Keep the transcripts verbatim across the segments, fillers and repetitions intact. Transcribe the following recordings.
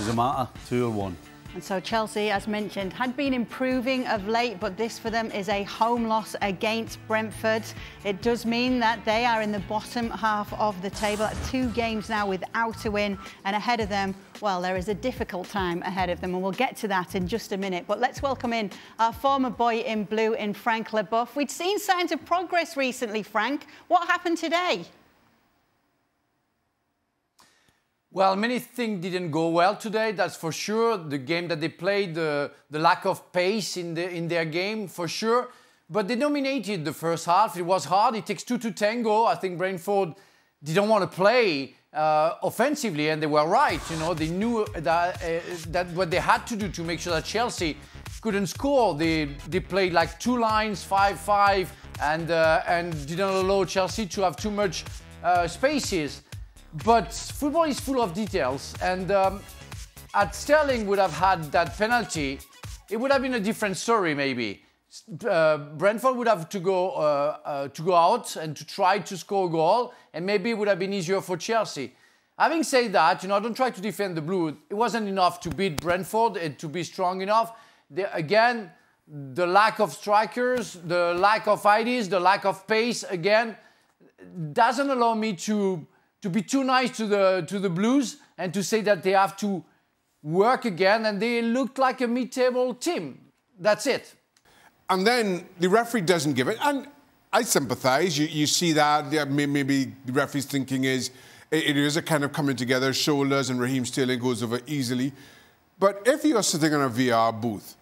Does it matter, two or one? And so Chelsea, as mentioned, had been improving of late, but this for them is a home loss against Brentford. It does mean that they are in the bottom half of the table, two games now without a win, and ahead of them, well, there is a difficult time ahead of them, and we'll get to that in just a minute. But let's welcome in our former boy in blue in Frank LeBoeuf. We'd seen signs of progress recently, Frank. What happened today? Well, many things didn't go well today, that's for sure. The game that they played, uh, the lack of pace in, the, in their game, for sure. But they dominated the first half. It was hard. It takes two to tango. I think Brentford didn't want to play uh, offensively, and they were right. You know, they knew that, uh, that what they had to do to make sure that Chelsea couldn't score. They, they played like two lines, five five, and, uh, and didn't allow Chelsea to have too much uh, spaces. But football is full of details, and um, had Sterling would have had that penalty, it would have been a different story maybe. Uh, Brentford would have to go, uh, uh, to go out and to try to score a goal, and maybe it would have been easier for Chelsea. Having said that, you know, I don't try to defend the Blues. It wasn't enough to beat Brentford and to be strong enough. They, again, the lack of strikers, the lack of ideas, the lack of pace, again, doesn't allow me to... to be too nice to the, to the Blues and to say that they have to work again, and they looked like a mid-table team. That's it. And then the referee doesn't give it. And I sympathise. You, you see that. Yeah, maybe the referee's thinking is it, it is a kind of coming together, shoulders, and Raheem Sterling goes over easily. But if you're sitting in a V R booth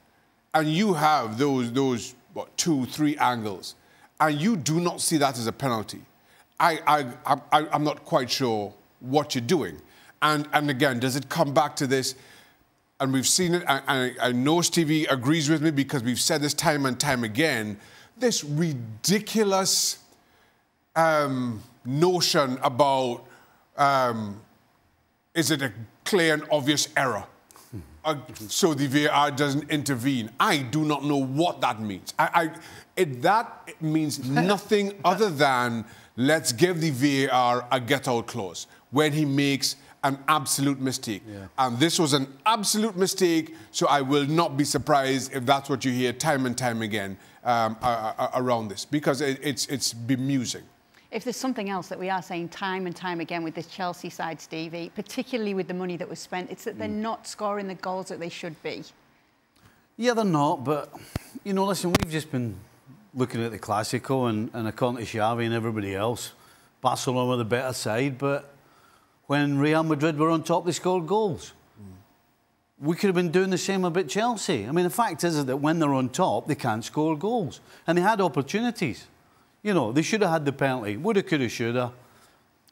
and you have those, those what, two, three angles, and you do not see that as a penalty, I, I, I, I'm not quite sure what you're doing. And, and again, does it come back to this? And we've seen it, and, and I know Stevie agrees with me because we've said this time and time again, this ridiculous um, notion about, um, is it a clear and obvious error? uh, so the V A R doesn't intervene. I do not know what that means. I, I, it, that it means nothing other than... let's give the V A R a get-out clause when he makes an absolute mistake. Yeah. And this was an absolute mistake, so I will not be surprised if that's what you hear time and time again um, uh, uh, around this, because it, it's, it's bemusing. If there's something else that we are saying time and time again with this Chelsea side, Stevie, particularly with the money that was spent, it's that they're mm. not scoring the goals that they should be. Yeah, they're not, but, you know, listen, we've just been... looking at the Clasico and, and according to Xavi and everybody else, Barcelona were the better side, but when Real Madrid were on top, they scored goals. Mm. We could have been doing the same about Chelsea. I mean, the fact is that when they're on top, they can't score goals. And they had opportunities. You know, they should have had the penalty. Woulda, coulda, shoulda.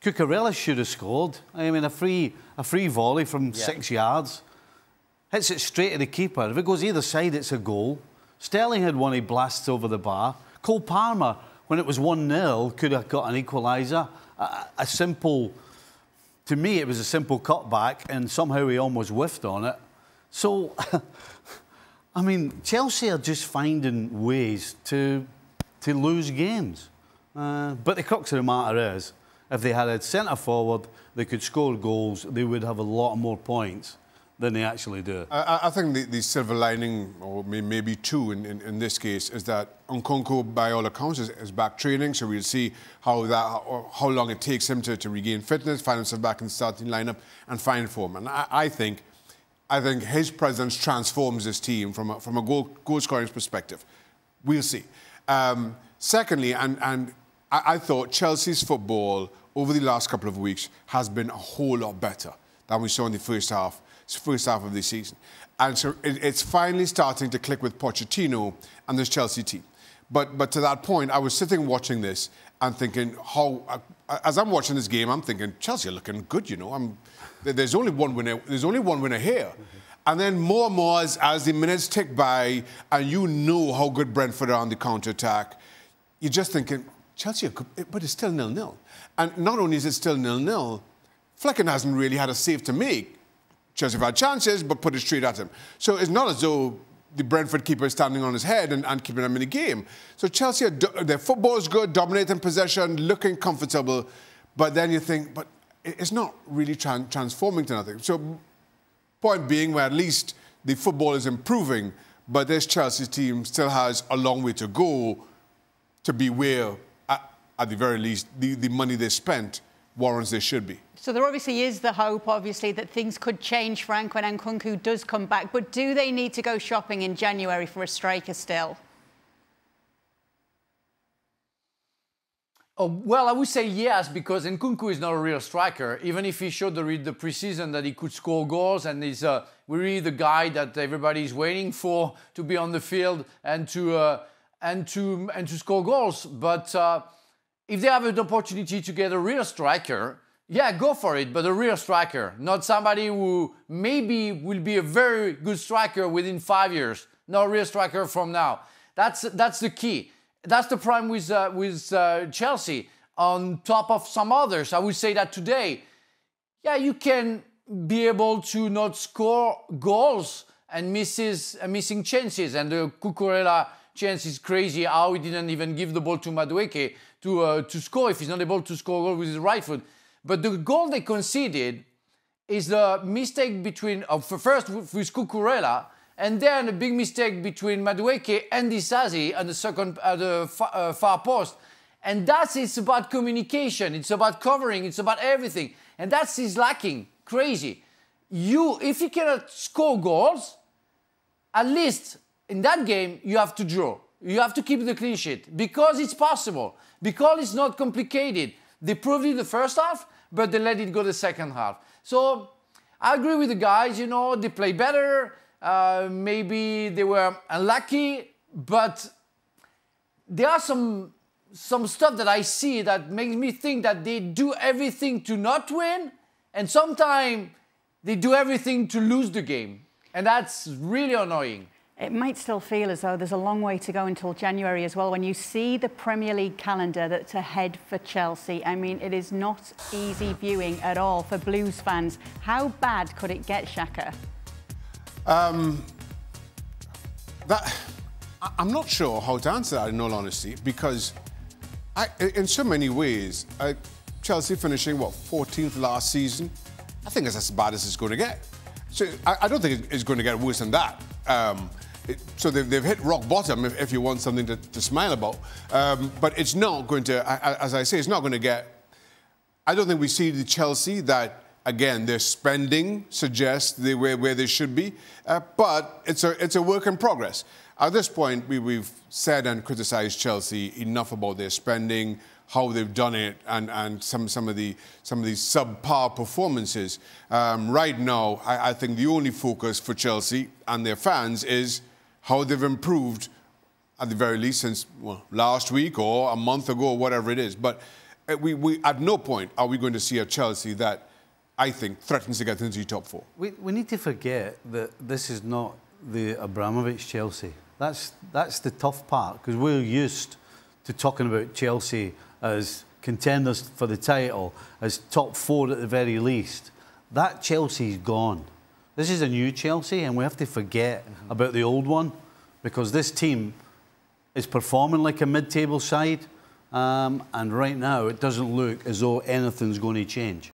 Cucarella should have scored. I mean, a free, a free volley from yeah. six yards. Hits it straight at the keeper. If it goes either side, it's a goal. Sterling had one he blasts over the bar. Cole Palmer, when it was one nil, could have got an equaliser. A, a simple... To me, it was a simple cutback, and somehow he almost whiffed on it. So, I mean, Chelsea are just finding ways to, to lose games. Uh, but the crux of the matter is, if they had a centre-forward, they could score goals, they would have a lot more points than they actually do. I, I think the, the silver lining, or maybe two in, in, in this case, is that Nkunku, by all accounts, is, is back training, so we'll see how that, how long it takes him to, to regain fitness, find himself back in the starting lineup, and find form. And I, I think, I think his presence transforms this team from a, from a goal, goal scoring perspective. We'll see. Um, secondly, and and I, I thought Chelsea's football over the last couple of weeks has been a whole lot better than we saw in the first half. First half of the season. And so it, it's finally starting to click with Pochettino and this Chelsea team. But, but to that point, I was sitting watching this and thinking how... Uh, as I'm watching this game, I'm thinking, Chelsea are looking good, you know. I'm, there's only one winner, there's only one winner here. Mm-hmm. And then more and more as, as the minutes tick by and you know how good Brentford are on the counter-attack, you're just thinking, Chelsea are good, but it's still nil nil. And not only is it still nil nil, Flecken hasn't really had a save to make. Chelsea had chances, but put it straight at him. So it's not as though the Brentford keeper is standing on his head and, and keeping him in the game. So Chelsea, are their football is good, dominating possession, looking comfortable, but then you think, but it's not really tran transforming to nothing. So Point being, where at least the football is improving, but this Chelsea team still has a long way to go to be where, at, at the very least, the, the money they spent warrants they should be. So there obviously is the hope, obviously, that things could change, Frank, when Nkunku does come back. But do they need to go shopping in January for a striker still? Oh, well, I would say yes, because Nkunku is not a real striker. Even if he showed the, the preseason that he could score goals and is uh, really the guy that everybody is waiting for to be on the field and to uh, and to and to score goals. But uh, if they have an opportunity to get a real striker, yeah, go for it. But a real striker, not somebody who maybe will be a very good striker within five years. Not a real striker from now. That's that's the key. That's the problem with, uh, with uh, Chelsea, on top of some others. I would say that today, yeah, you can be able to not score goals and misses, uh, missing chances. And the Cucarella chance is crazy, how he didn't even give the ball to Madueke to, uh, to score if he's not able to score a goal with his right foot. But the goal they conceded is the mistake between, uh, first with, with Cucarella, and then a big mistake between Madueke and Disasi at the second, at the far, uh, far post. And that's, it's about communication, it's about covering, it's about everything. And that's his lacking, crazy. You, if you cannot score goals, at least in that game, you have to draw. You have to keep the clean sheet, because it's possible, because it's not complicated. They proved it the first half, but they let it go the second half. So I agree with the guys, you know, they play better. Uh, maybe they were unlucky, but there are some some stuff that I see that makes me think that they do everything to not win, and sometimes they do everything to lose the game, and that's really annoying. It might still feel as though there's a long way to go until January as well, when you see the Premier League calendar that's ahead for Chelsea. I mean, it is not easy viewing at all for Blues fans. How bad could it get, Xhaka? Um, that, I'm not sure how to answer that, in all honesty, because I, in so many ways, I, Chelsea finishing, what, fourteenth last season? I think it's as bad as it's going to get. So I, I don't think it's going to get worse than that. Um, it, so they've, they've hit rock bottom, if, if you want something to, to smile about. Um, but it's not going to, as I say, it's not going to get... I don't think we see the Chelsea that... Again, their spending suggests they were where they should be, uh, but it's a, it's a work in progress. At this point, we, we've said and criticised Chelsea enough about their spending, how they've done it, and, and some, some of the, some of these subpar performances. Um, right now, I, I think the only focus for Chelsea and their fans is how they've improved, at the very least, since, well, last week or a month ago, or whatever it is. But we, we, at no point are we going to see a Chelsea that... I think, threatens to get into the top four. We, we need to forget that this is not the Abramovich Chelsea. That's, that's the tough part, because we're used to talking about Chelsea as contenders for the title, as top four at the very least. That Chelsea's gone. This is a new Chelsea, and we have to forget mm-hmm. about the old one, because this team is performing like a mid-table side, um, and right now it doesn't look as though anything's going to change.